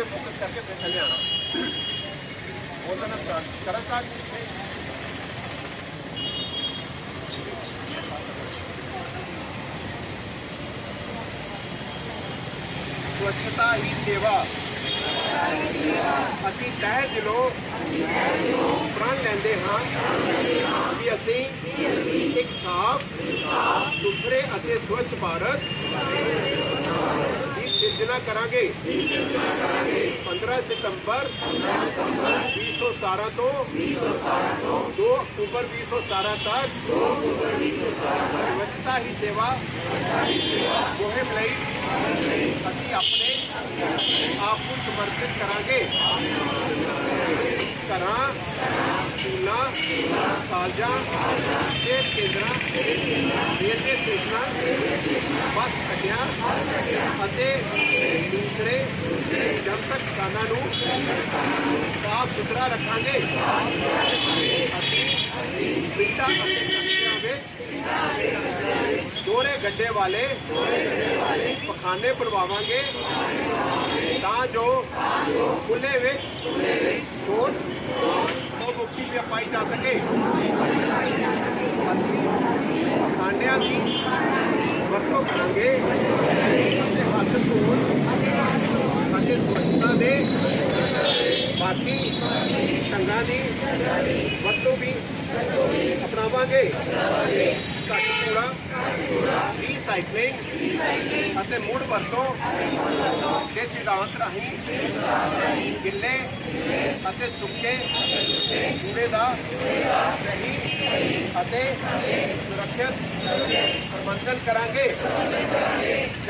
पे फोकस करके फिर चले आना बोलना स्टार्ट स्वच्छता ही सेवा असी तह दिलों प्राण लेंदे हां कि असी एक साफ सुथरे अते स्वच्छ भारत सिरजना करांगे 15 सितंबर 2017 तो 2 अक्टूबर 2017 तक स्वच्छता ही सेवा मुहिम लई असीं अपने आप को समर्पित करांगे। घरां स्कूलां कालजां सेहत केंद्रां रेलवे स्टेशनां बस अड्डियां अते दूसरे जनतक स्थानां नूं साफ सुथरा रखांगे। असीं पिंडां अते कस्बियां विच दोहरे गड्डे वाले पखाने पलवावांगे तां जो खुले विच शोर तो मुक्ति पाई जा सके। असीं पखानियां दी वरतों करांगे हथ धोण अते स्वच्छता दे बाकी ढंगां दी वरतों भी अपनावांगे। घट कूड़ा रीसाइकलिंग अते मुड़ वरतों के सिद्धांत राहीं गिले अते सुके कूड़े का सही अते सुरक्षित प्रबंधन करांगे।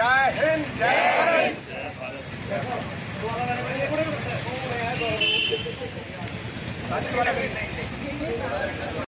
जय हिंद जय भारत।